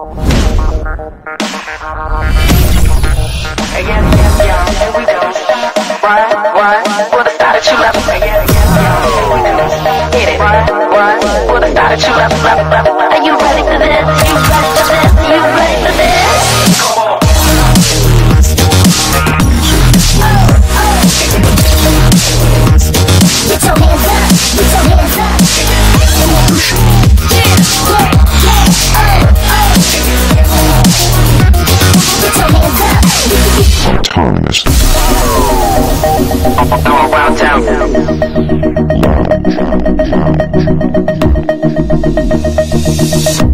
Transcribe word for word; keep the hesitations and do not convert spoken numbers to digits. Again, y'all, here we go. Run, run, for the side that you love. Again, y'all, here we go. Hit it. Run, run, for the side that you love. Are you ready for this? You ready for this? You ready for this? Come on. Oh, oh. Get your hands up. Get your hands up. Yeah, yeah. Autonomous. All around town. Loud, loud, loud, loud.